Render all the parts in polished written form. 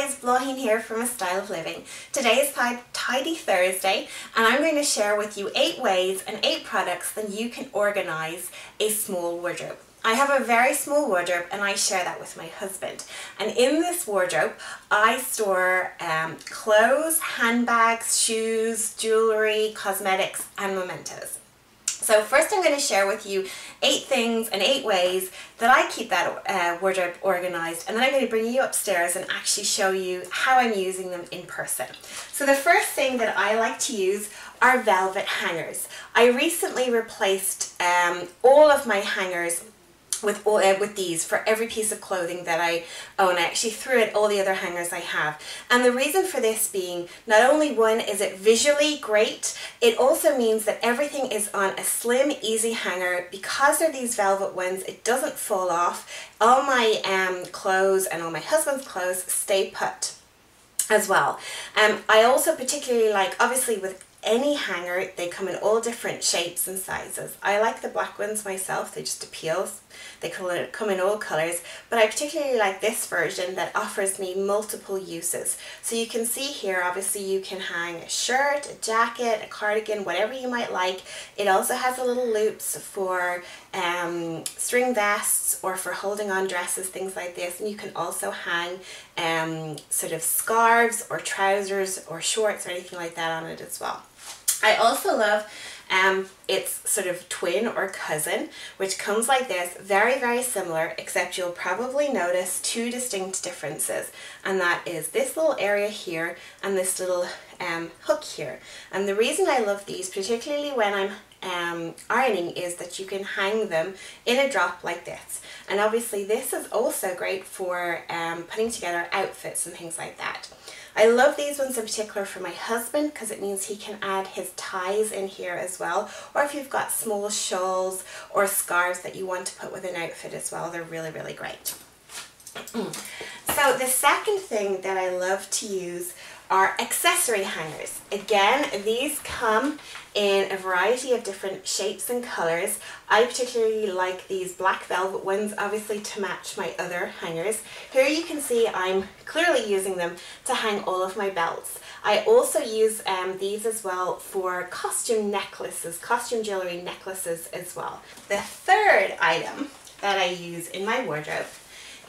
guys, Bláithín here from A Style of Living. Today is Tidy Thursday and I'm going to share with you 8 ways and 8 products that you can organise a small wardrobe. I have a very small wardrobe and I share that with my husband, and in this wardrobe I store clothes, handbags, shoes, jewellery, cosmetics and mementos. So first I'm going to share with you 8 things and 8 ways that I keep that wardrobe organised, and then I'm going to bring you upstairs and actually show you how I'm using them in person. So the first thing that I like to use are velvet hangers. I recently replaced all of my hangers with these for every piece of clothing that I own. I actually threw out all the other hangers I have, and the reason for this being, not only one is it visually great, it also means that everything is on a slim, easy hanger. Because they're these velvet ones, it doesn't fall off. All my clothes and all my husband's clothes stay put as well. I also particularly like, obviously with any hanger, they come in all different shapes and sizes. I like the black ones myself, they just appeal. They come in all colours, but I particularly like this version that offers me multiple uses. So you can see here, obviously you can hang a shirt, a jacket, a cardigan, whatever you might like. It also has a little loops for string vests or for holding on dresses, things like this. And you can also hang sort of scarves or trousers or shorts or anything like that on it as well. I also love its sort of twin or cousin, which comes like this, very, very similar, except you'll probably notice 2 distinct differences, and that is this little area here and this little hook here. And the reason I love these, particularly when I'm ironing, is that you can hang them in a drop like this. And obviously this is also great for putting together outfits and things like that. I love these ones in particular for my husband because it means he can add his ties in here as well, or if you've got small shawls or scarves that you want to put with an outfit as well, they're really, really great. So the second thing that I love to use are accessory hangers. Again, these come in a variety of different shapes and colours. I particularly like these black velvet ones, obviously to match my other hangers. Here you can see I'm clearly using them to hang all of my belts. I also use these as well for costume necklaces, costume jewellery necklaces as well. The third item that I use in my wardrobe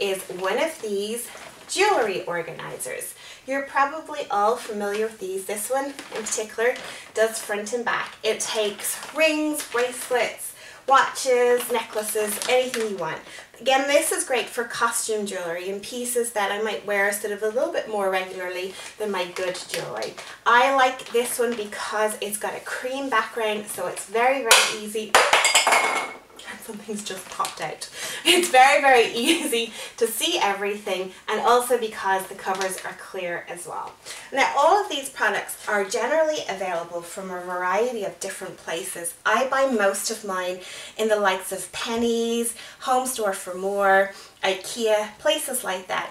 is one of these jewellery organisers. You're probably all familiar with these. This one in particular does front and back. It takes rings, bracelets, watches, necklaces, anything you want. Again, this is great for costume jewellery and pieces that I might wear sort of a little bit more regularly than my good jewellery. I like this one because it's got a cream background, so it's very, very easy. Something's just popped out. It's very, very easy to see everything, and also because the covers are clear as well. Now, all of these products are generally available from a variety of different places. I buy most of mine in the likes of Penneys, Home Store for More, IKEA, places like that.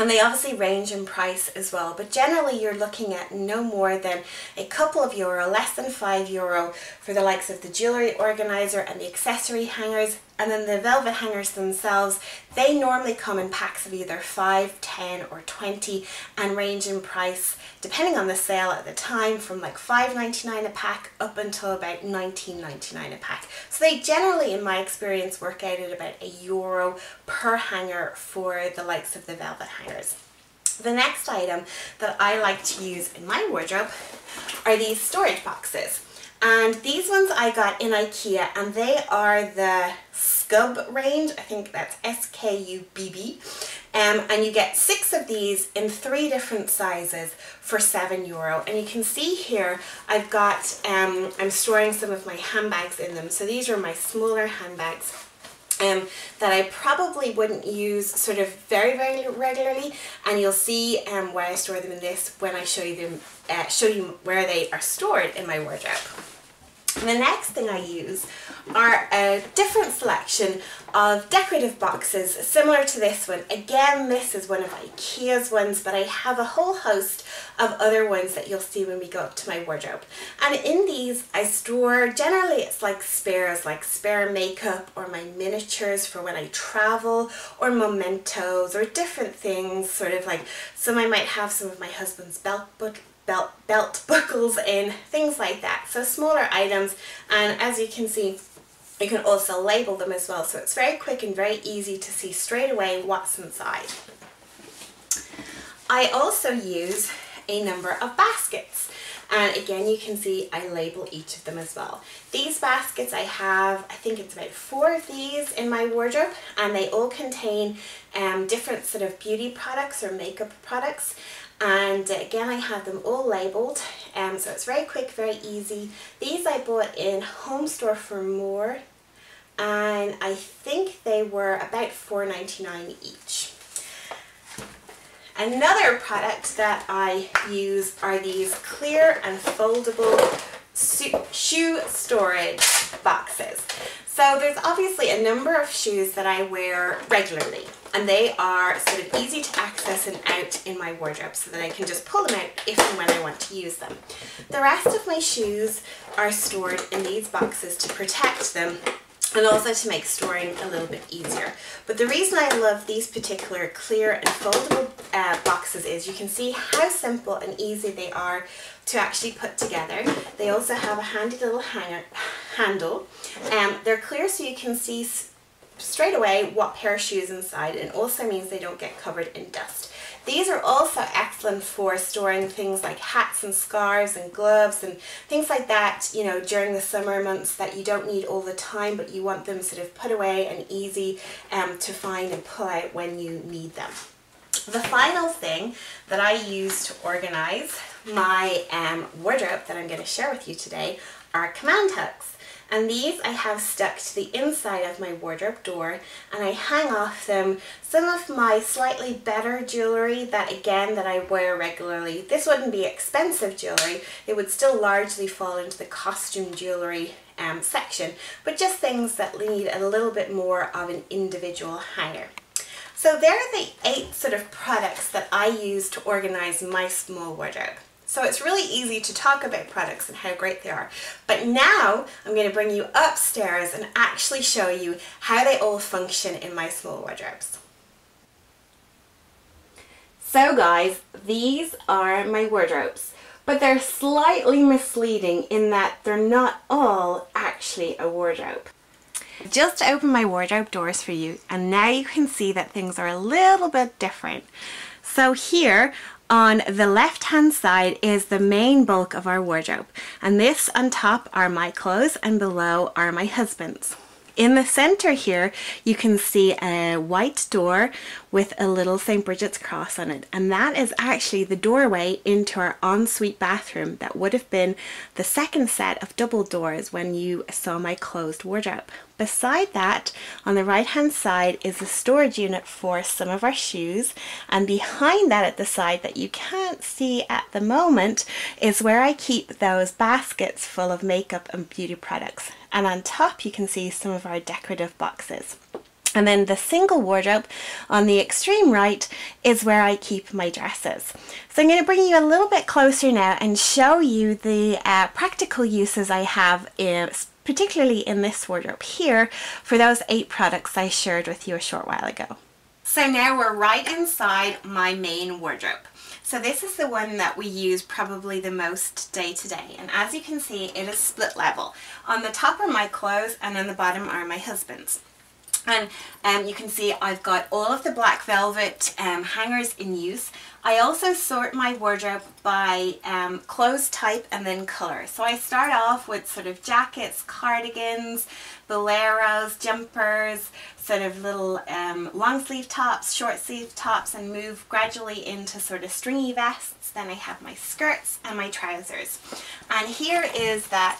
And they obviously range in price as well, but generally you're looking at no more than a couple of euro, less than €5 for the likes of the jewellery organiser and the accessory hangers. And then the velvet hangers themselves, they normally come in packs of either 5, 10 or 20 and range in price, depending on the sale at the time, from like $5.99 a pack up until about $19.99 a pack. So they generally, in my experience, work out at about €1 per hanger for the likes of the velvet hangers. The next item that I like to use in my wardrobe are these storage boxes. And these ones I got in IKEA, and they are the Skubb range. I think that's S-K-U-B-B. And you get 6 of these in 3 different sizes for €7. And you can see here I've got, I'm storing some of my handbags in them. So these are my smaller handbags that I probably wouldn't use sort of very, very regularly, and you'll see where I store them in this when I show you them, where they are stored in my wardrobe. The next thing I use are a different selection of decorative boxes similar to this one. Again, this is one of IKEA's ones, but I have a whole host of other ones that you'll see when we go up to my wardrobe. And in these I store, generally it's like spares, like spare makeup or my miniatures for when I travel, or mementos or different things, sort of like some I might have some of my husband's belt buckles in, things like that. So smaller items, and as you can see, you can also label them as well, so it's very quick and very easy to see straight away what's inside. I also use a number of baskets, and again you can see I label each of them as well. These baskets, I have, I think it's about 4 of these in my wardrobe, and they all contain different sort of beauty products or makeup products. And again, I have them all labelled, so it's very quick, very easy. These I bought in Home Store for More, and I think they were about $4.99 each. Another product that I use are these clear and foldable shoe storage boxes. So there's obviously a number of shoes that I wear regularly, and they are sort of easy to access and out in my wardrobe so that I can just pull them out if and when I want to use them. The rest of my shoes are stored in these boxes to protect them and also to make storing a little bit easier. But the reason I love these particular clear and foldable boxes is you can see how simple and easy they are to actually put together. They also have a handy little handle. They're clear so you can see straight away what pair of shoes inside, and also means they don't get covered in dust. These are also excellent for storing things like hats and scarves and gloves and things like that, you know, during the summer months that you don't need all the time, but you want them sort of put away and easy to find and pull out when you need them. The final thing that I use to organize my wardrobe that I'm going to share with you today are command hooks. And these I have stuck to the inside of my wardrobe door, and I hang off them some of my slightly better jewellery that, again, that I wear regularly. This wouldn't be expensive jewellery, it would still largely fall into the costume jewellery section, but just things that need a little bit more of an individual hanger. So there are the 8 sort of products that I use to organise my small wardrobe. So it's really easy to talk about products and how great they are. But now I'm going to bring you upstairs and actually show you how they all function in my small wardrobes. So guys, these are my wardrobes, but they're slightly misleading in that they're not all actually a wardrobe. Just open my wardrobe doors for you, and now you can see that things are a little bit different. So here on the left hand side is the main bulk of our wardrobe, and this on top are my clothes and below are my husband's. In the center here you can see a white door with a little St. Bridget's cross on it, and that is actually the doorway into our ensuite bathroom that would have been the second set of double doors when you saw my closed wardrobe. Beside that, on the right hand side, is the storage unit for some of our shoes, and behind that at the side that you can't see at the moment is where I keep those baskets full of makeup and beauty products, and on top you can see some of our decorative boxes. And then the single wardrobe on the extreme right is where I keep my dresses. So I'm going to bring you a little bit closer now and show you the practical uses I have, particularly in this wardrobe here, for those 8 products I shared with you a short while ago. So now we're right inside my main wardrobe. So this is the one that we use probably the most day to day, and as you can see it is split level. On the top are my clothes and on the bottom are my husband's. And you can see I've got all of the black velvet hangers in use. I also sort my wardrobe by clothes type and then colour. So I start off with sort of jackets, cardigans, boleros, jumpers, sort of little long sleeve tops, short sleeve tops, and move gradually into sort of stringy vests. Then I have my skirts and my trousers. And here is that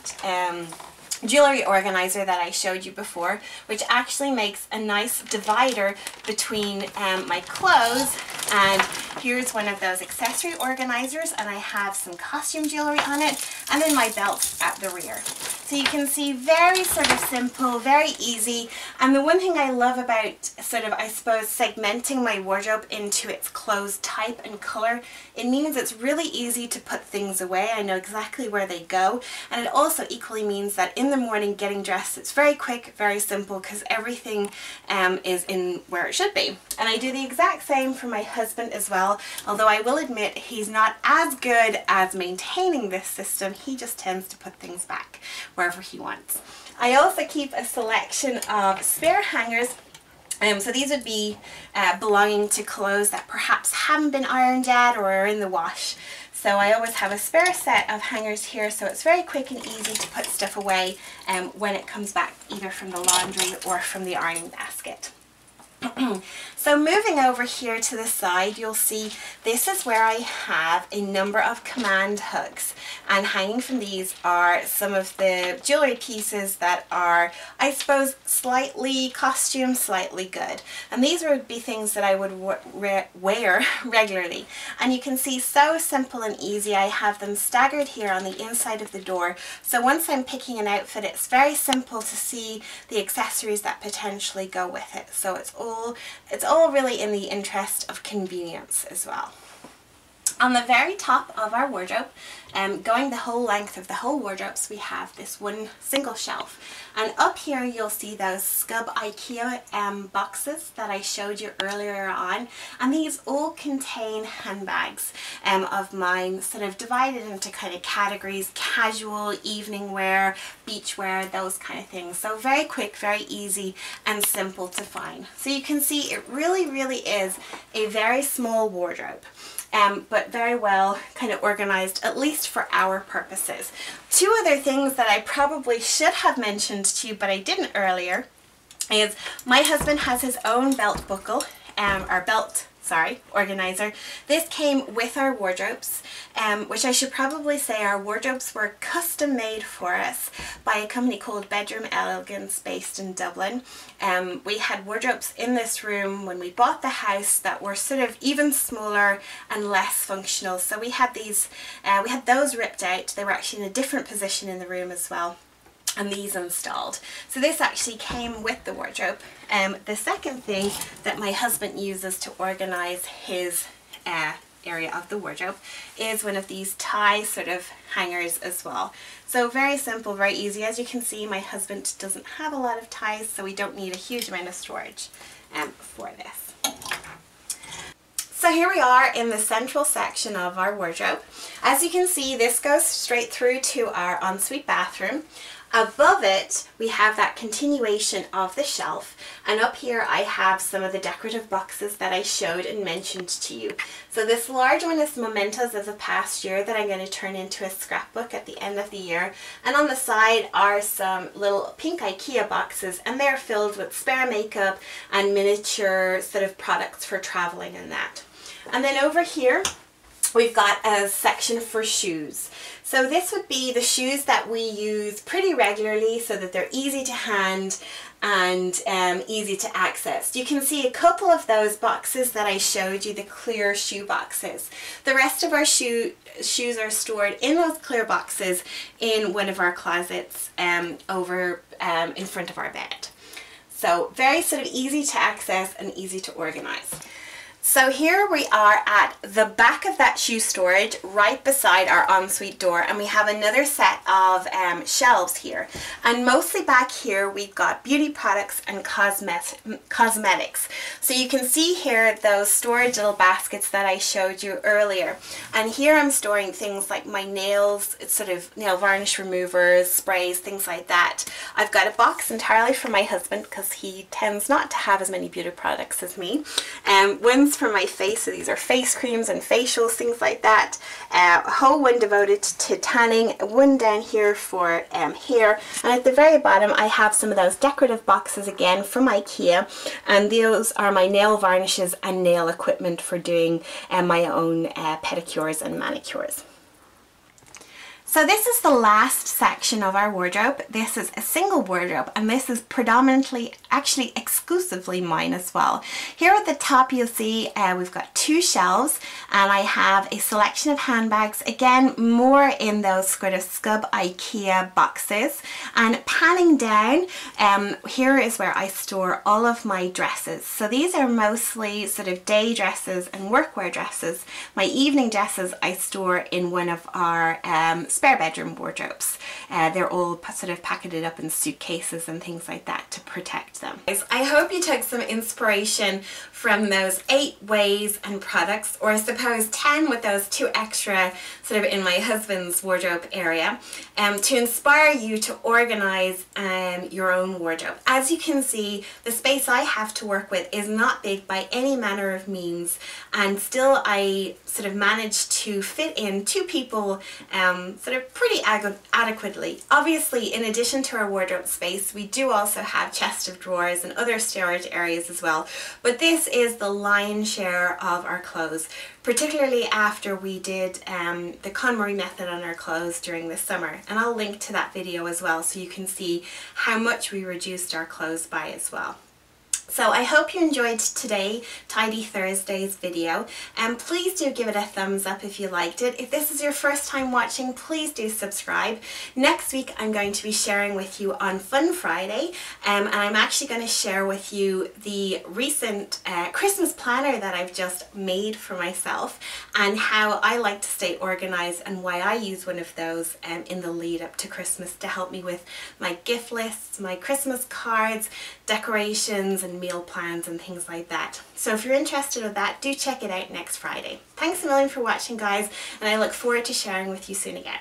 jewellery organiser that I showed you before, which actually makes a nice divider between my clothes, and here's one of those accessory organisers, and I have some costume jewellery on it, and then my belts at the rear. So you can see very sort of simple, very easy. And the one thing I love about sort of, I suppose, segmenting my wardrobe into its clothes type and color, it means it's really easy to put things away. I know exactly where they go. And it also equally means that in the morning getting dressed, it's very quick, very simple, because everything is in where it should be. And I do the exact same for my husband as well, although I will admit he's not as good as maintaining this system. He just tends to put things back wherever he wants. I also keep a selection of spare hangers. So these would be belonging to clothes that perhaps haven't been ironed yet or are in the wash. So I always have a spare set of hangers here, so it's very quick and easy to put stuff away when it comes back either from the laundry or from the ironing basket. So moving over here to the side, you'll see this is where I have a number of command hooks, and hanging from these are some of the jewellery pieces that are, I suppose, slightly costume, slightly good. And these would be things that I would wear regularly. And you can see, so simple and easy, I have them staggered here on the inside of the door. So once I'm picking an outfit, it's very simple to see the accessories that potentially go with it. So it's all really in the interest of convenience as well. On the very top of our wardrobe, going the whole length of the whole wardrobes, we have this one single shelf. And up here you'll see those Skubb IKEA boxes that I showed you earlier on. And these all contain handbags of mine, sort of divided into kind of categories: casual, evening wear, beach wear, those kind of things. So very quick, very easy and simple to find. So you can see it really, really is a very small wardrobe. But very well kind of organized, at least for our purposes. Two other things that I probably should have mentioned to you but I didn't earlier is my husband has his own belt buckle, or belt, sorry, organizer. This came with our wardrobes, which I should probably say our wardrobes were custom made for us by a company called Bedroom Elegance based in Dublin. We had wardrobes in this room when we bought the house that were sort of even smaller and less functional. So we had these, we had those ripped out. They were actually in a different position in the room as well, and these installed. So this actually came with the wardrobe. The second thing that my husband uses to organize his area of the wardrobe is one of these tie sort of hangers as well. So very simple, very easy. As you can see, my husband doesn't have a lot of ties, so we don't need a huge amount of storage for this. So here we are in the central section of our wardrobe. As you can see, this goes straight through to our ensuite bathroom. Above it, we have that continuation of the shelf, and up here I have some of the decorative boxes that I showed and mentioned to you. So this large one is mementos of the past year that I'm going to turn into a scrapbook at the end of the year, and on the side are some little pink IKEA boxes, and they're filled with spare makeup and miniature sort of products for traveling and that. And then over here, we've got a section for shoes. So this would be the shoes that we use pretty regularly so that they're easy to hand and easy to access. You can see a couple of those boxes that I showed you, the clear shoe boxes. The rest of our shoes are stored in those clear boxes in one of our closets over in front of our bed. So very sort of easy to access and easy to organize. So here we are at the back of that shoe storage, right beside our ensuite door, and we have another set of shelves here. And mostly back here we've got beauty products and cosmetics. So you can see here those storage little baskets that I showed you earlier. And here I'm storing things like my nails, sort of nail varnish removers, sprays, things like that. I've got a box entirely for my husband because he tends not to have as many beauty products as me. One's for my face, so these are face creams and facials, things like that. A whole one devoted to tanning, one down here for hair, and at the very bottom I have some of those decorative boxes again from IKEA, and those are my nail varnishes and nail equipment for doing my own pedicures and manicures. So this is the last section of our wardrobe. This is a single wardrobe, and this is predominantly, actually exclusively mine as well. Here at the top you'll see we've got two shelves, and I have a selection of handbags, again more in those sort of Skubb IKEA boxes. And panning down, here is where I store all of my dresses. So these are mostly sort of day dresses and workwear dresses. My evening dresses I store in one of our spare bedroom wardrobes. They're all sort of packeted up in suitcases and things like that to protect them. I hope you took some inspiration from those 8 ways and products, or I suppose 10 with those 2 extra sort of in my husband's wardrobe area, to inspire you to organize your own wardrobe. As you can see, the space I have to work with is not big by any manner of means, and still I sort of managed to fit in 2 people sort of pretty adequately. Obviously, in addition to our wardrobe space, we do also have chest of drawers and other storage areas as well, but this is the lion's share of our clothes, particularly after we did the KonMari method on our clothes during the summer, and I'll link to that video as well so you can see how much we reduced our clothes by as well. So I hope you enjoyed today, Tidy Thursday's video, and please do give it a thumbs up if you liked it. If this is your first time watching, please do subscribe. Next week I'm going to be sharing with you on Fun Friday, and I'm actually going to share with you the recent Christmas planner that I've just made for myself, and how I like to stay organized and why I use one of those in the lead up to Christmas to help me with my gift lists, my Christmas cards, decorations and meal plans and things like that. So if you're interested in that, do check it out next Friday. Thanks a million for watching, guys, and I look forward to sharing with you soon again.